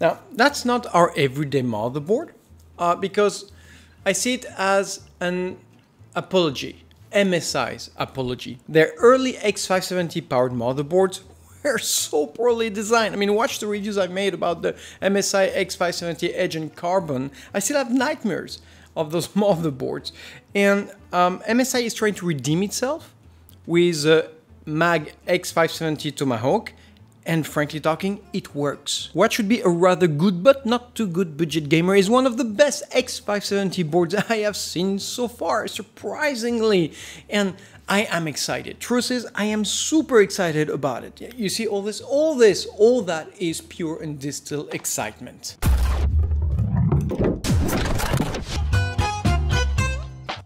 Now, that's not our everyday motherboard because I see it as an apology, MSI's apology. Their early X570 powered motherboards were so poorly designed. I mean, watch the reviews I made about the MSI X570 Edge and Carbon. I still have nightmares of those motherboards. And MSI is trying to redeem itself with MAG X570 Tomahawk. And frankly talking, it works. What should be a rather good but not too good budget gamer is one of the best X570 boards I have seen so far, surprisingly. And I am excited. Truth is, I am super excited about it. You see all this, all that is pure and distilled excitement.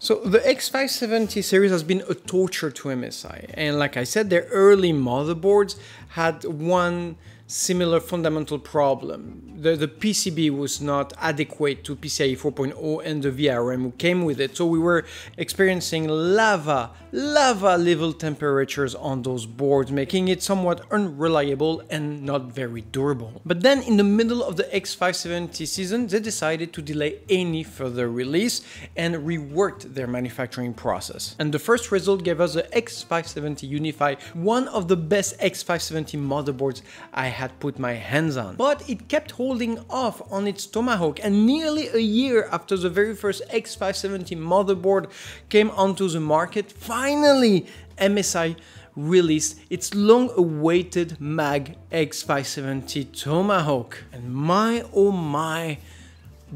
So the X570 series has been a torture to MSI, and like I said, their early motherboards had one similar fundamental problem. The PCB was not adequate to PCIe 4.0 and the VRM came with it, so we were experiencing lava level temperatures on those boards, making it somewhat unreliable and not very durable. But then in the middle of the X570 season, they decided to delay any further release and reworked their manufacturing process. And the first result gave us the X570 Unify, one of the best X570 motherboards I had put my hands on. But it kept holding off on its Tomahawk, and nearly a year after the very first X570 motherboard came onto the market, finally MSI released its long-awaited MAG X570 Tomahawk. And my oh my,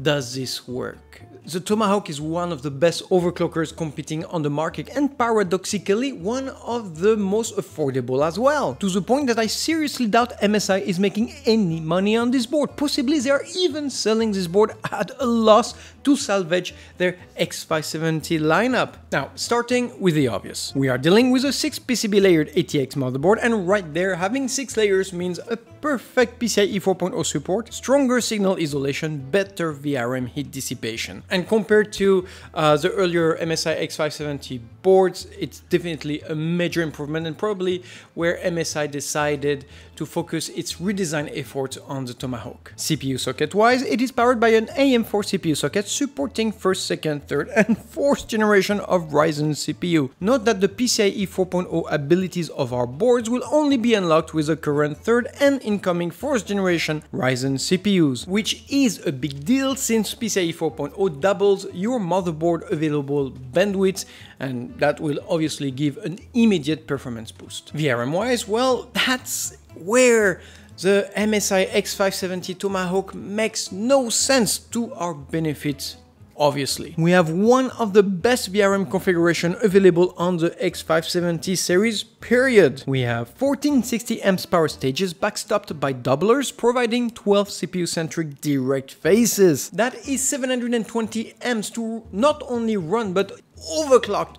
does this work. The Tomahawk is one of the best overclockers competing on the market, and paradoxically one of the most affordable as well, to the point that I seriously doubt MSI is making any money on this board. Possibly they are even selling this board at a loss to salvage their X570 lineup. Now, starting with the obvious, we are dealing with a 6 PCB layered ATX motherboard, and right there, having 6 layers means a perfect PCIe 4.0 support, stronger signal isolation, better VRM heat dissipation. And compared to the earlier MSI X570 boards, it's definitely a major improvement, and probably where MSI decided to focus its redesign efforts on the Tomahawk. CPU socket-wise, it is powered by an AM4 CPU socket supporting 1st, 2nd, 3rd and 4th generation of Ryzen CPU. Note that the PCIe 4.0 abilities of our boards will only be unlocked with the current 3rd and incoming 4th generation Ryzen CPUs, which is a big deal since PCIe 4.0 doubles your motherboard available bandwidth, and that will obviously give an immediate performance boost. VRM-wise, well, that's where the MSI X570 Tomahawk makes no sense to our benefit. Obviously, we have one of the best VRM configuration available on the X570 series, period. We have 1460 amps power stages backstopped by doublers, providing 12 CPU-centric direct phases. That is 720 amps to not only run, but overclocked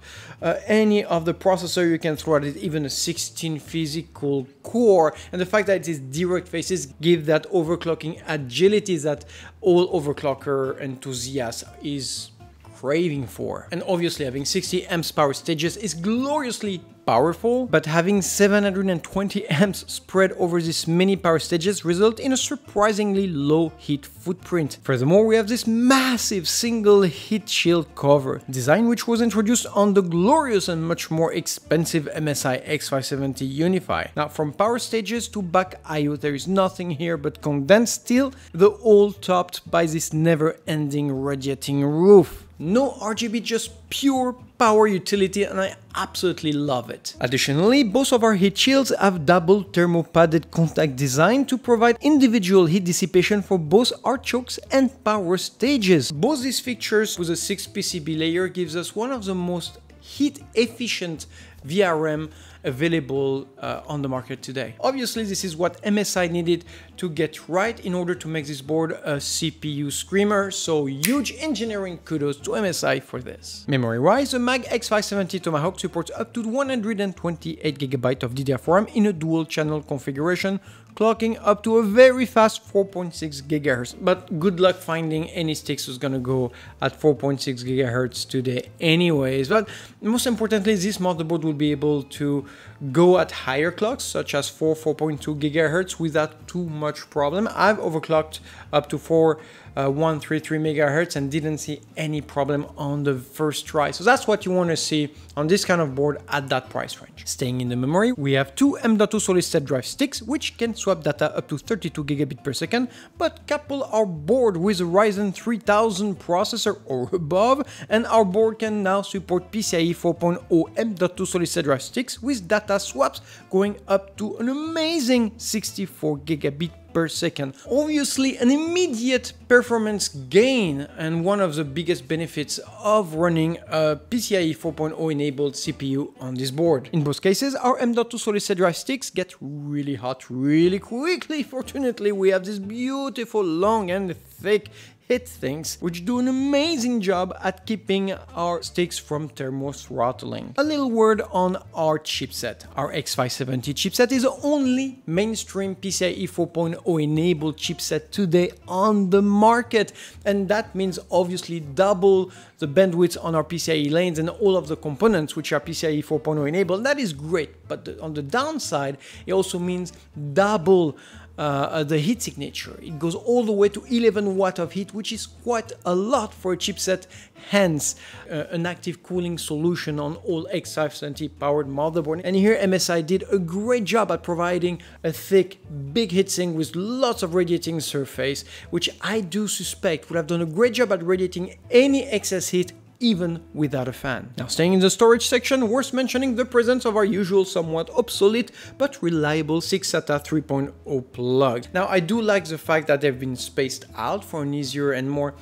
any of the processor you can throw at it, even a 16 physical core. And the fact that these direct phases give that overclocking agility that all overclocker enthusiasts is craving for. And obviously having 60 amps power stages is gloriously powerful, but having 720 amps spread over this many power stages result in a surprisingly low heat footprint. Furthermore, we have this massive single heat shield cover design, which was introduced on the glorious and much more expensive MSI X570 Unify. Now, from power stages to back IO, there is nothing here but condensed steel, the all topped by this never-ending radiating roof. No RGB, just pure power utility, and I absolutely love it. Additionally, both of our heat shields have double thermopadded contact design to provide individual heat dissipation for both our chokes and power stages. Both these features with a 6 PCB layer gives us one of the most heat efficient VRM available on the market today. Obviously, this is what MSI needed to get right in order to make this board a CPU screamer, so huge engineering kudos to MSI for this. Memory-wise, the MAG X570 Tomahawk supports up to 128 GB of DDR4 RAM in a dual-channel configuration, clocking up to a very fast 4.6 GHz. But good luck finding any sticks who's gonna go at 4.6 GHz today anyways. But most importantly, this motherboard will be able to go at higher clocks, such as 4.2 GHz without too much problem. I've overclocked up to 4133 MHz and didn't see any problem on the first try. So that's what you want to see on this kind of board at that price range. Staying in the memory, we have two M.2 solid state drive sticks, which can swap data up to 32 gigabit per second, but couple our board with a Ryzen 3000 processor or above, and our board can now support PCIe 4.0 M.2 solid state drive sticks with data swaps going up to an amazing 64 gigabit per second. Obviously an immediate performance gain and one of the biggest benefits of running a PCIe 4.0 enabled CPU on this board. In both cases, our M.2 solid state drive sticks get really hot really quickly. Fortunately, we have this beautiful long and thick heat sinks, which do an amazing job at keeping our sticks from thermal throttling. A little word on our chipset. Our X570 chipset is the only mainstream PCIe 4.0 enabled chipset today on the market, and that means obviously double the bandwidth on our PCIe lanes and all of the components which are PCIe 4.0 enabled. That is great, but on the downside, it also means double the heat signature. It goes all the way to 11 watt of heat, which is quite a lot for a chipset, hence an active cooling solution on all X570 powered motherboard. And here MSI did a great job at providing a thick, big heatsink with lots of radiating surface, which I do suspect would have done a great job at radiating any excess heat even without a fan. Now, staying in the storage section, worth mentioning the presence of our usual somewhat obsolete but reliable 6 SATA 3.0 plugs. Now, I do like the fact that they've been spaced out for an easier and more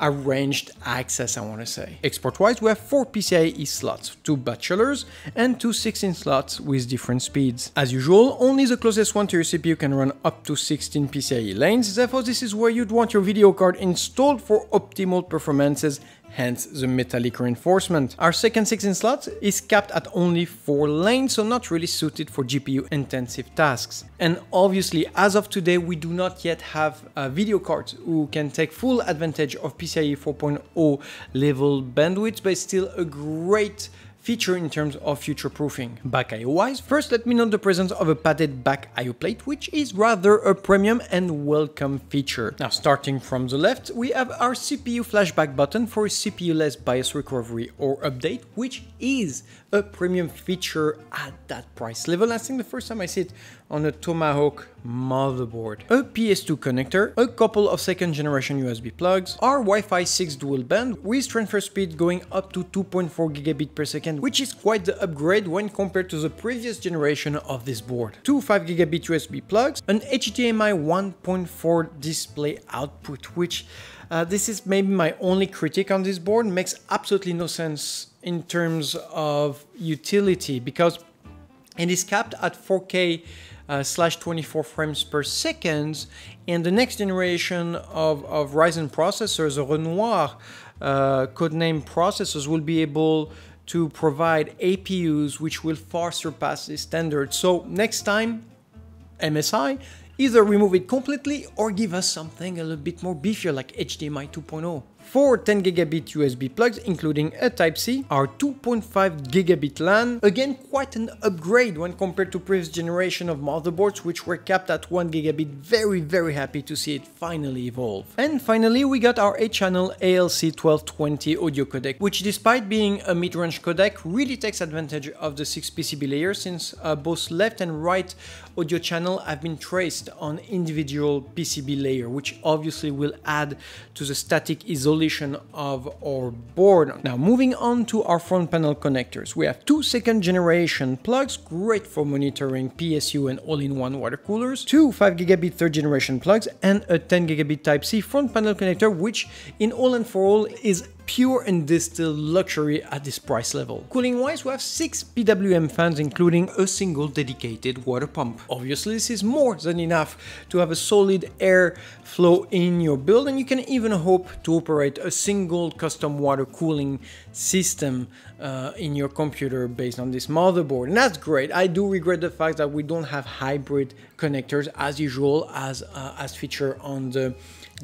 arranged access, I want to say. Export-wise, we have 4 PCIe slots, 2 bachelors and 2 16 slots with different speeds. As usual, only the closest one to your CPU can run up to 16 PCIe lanes, therefore this is where you'd want your video card installed for optimal performances, hence the metallic reinforcement. Our second 16 slot is capped at only 4 lanes, so not really suited for GPU-intensive tasks. And obviously, as of today, we do not yet have video cards who can take full advantage of PCIe 4.0 level bandwidth, but still a great feature in terms of future-proofing. Back IO-wise, first let me note the presence of a padded back IO plate, which is rather a premium and welcome feature. Now, starting from the left, we have our CPU flashback button for a CPU-less BIOS recovery or update, which is a premium feature at that price level. I think the first time I see it on a Tomahawk motherboard. A PS2 connector, a couple of second generation USB plugs, our Wi-Fi 6 dual band with transfer speed going up to 2.4 gigabit per second, which is quite the upgrade when compared to the previous generation of this board. Two 5 gigabit USB plugs, an HDMI 1.4 display output, which this is maybe my only critique on this board, makes absolutely no sense in terms of utility because it is capped at 4K /24 frames per second, and the next generation of Ryzen processors, the Renoir codename processors, will be able to provide APUs which will far surpass this standard. So next time, MSI, either remove it completely or give us something a little bit more beefier like HDMI 2.0. 4 10 gigabit USB plugs, including a Type-C, our 2.5 gigabit LAN, again quite an upgrade when compared to previous generation of motherboards which were capped at 1 gigabit, very happy to see it finally evolve. And finally, we got our 8-channel ALC1220 audio codec, which despite being a mid-range codec, really takes advantage of the 6 PCB layer since both left and right audio channel have been traced on individual PCB layer, which obviously will add to the static isolation of our board. Now, moving on to our front panel connectors, we have two second generation plugs, great for monitoring PSU and all-in-one water coolers, two 5 gigabit third generation plugs, and a 10 gigabit Type-C front panel connector, which in all and for all is pure and distilled luxury at this price level. Cooling wise, we have 6 PWM fans, including a single dedicated water pump. Obviously, this is more than enough to have a solid air flow in your build, and you can even hope to operate a single custom water cooling system in your computer based on this motherboard. And that's great. I do regret the fact that we don't have hybrid connectors as usual as feature on the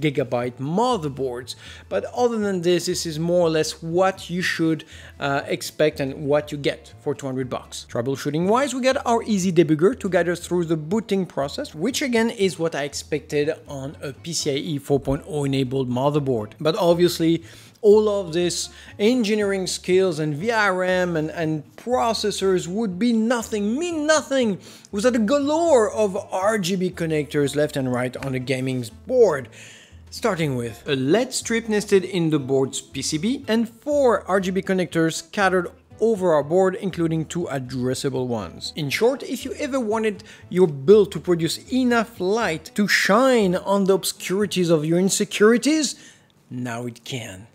gigabyte motherboards. But other than this, this is more or less what you should expect and what you get for 200 bucks. Troubleshooting wise, we got our easy debugger to guide us through the booting process, which again is what I expected on a PCIe 4.0 enabled motherboard. But obviously, all of this engineering skills and VRM and processors would be nothing, mean nothing without a galore of RGB connectors left and right on a gaming board. Starting with a LED strip nested in the board's PCB and 4 RGB connectors scattered over our board, including 2 addressable ones. In short, if you ever wanted your build to produce enough light to shine on the obscurities of your insecurities, now it can.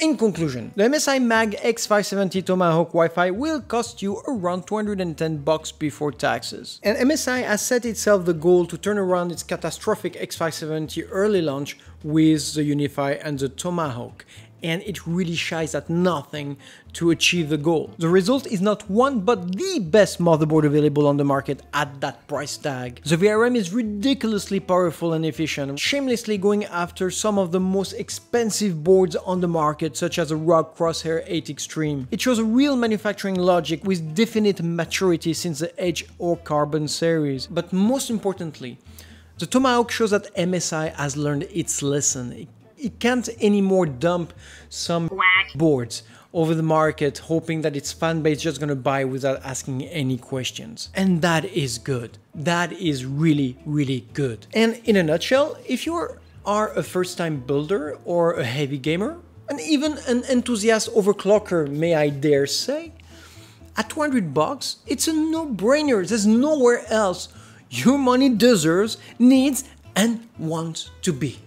In conclusion, the MSI MAG X570 Tomahawk Wi-Fi will cost you around 210 bucks before taxes. And MSI has set itself the goal to turn around its catastrophic X570 early launch with the Unify and the Tomahawk. And it really shies at nothing to achieve the goal. The result is not one but the best motherboard available on the market at that price tag. The VRM is ridiculously powerful and efficient, shamelessly going after some of the most expensive boards on the market, such as a ROG Crosshair VIII Extreme. It shows a real manufacturing logic with definite maturity since the Edge or Carbon series. But most importantly, the Tomahawk shows that MSI has learned its lesson. It can't anymore dump some boards over the market hoping that its fan base just gonna buy without asking any questions. And that is good. That is really, really good. And in a nutshell, if you are a first-time builder or a heavy gamer, and even an enthusiast overclocker, may I dare say, at 200 bucks, it's a no-brainer. There's nowhere else your money deserves, needs, and wants to be.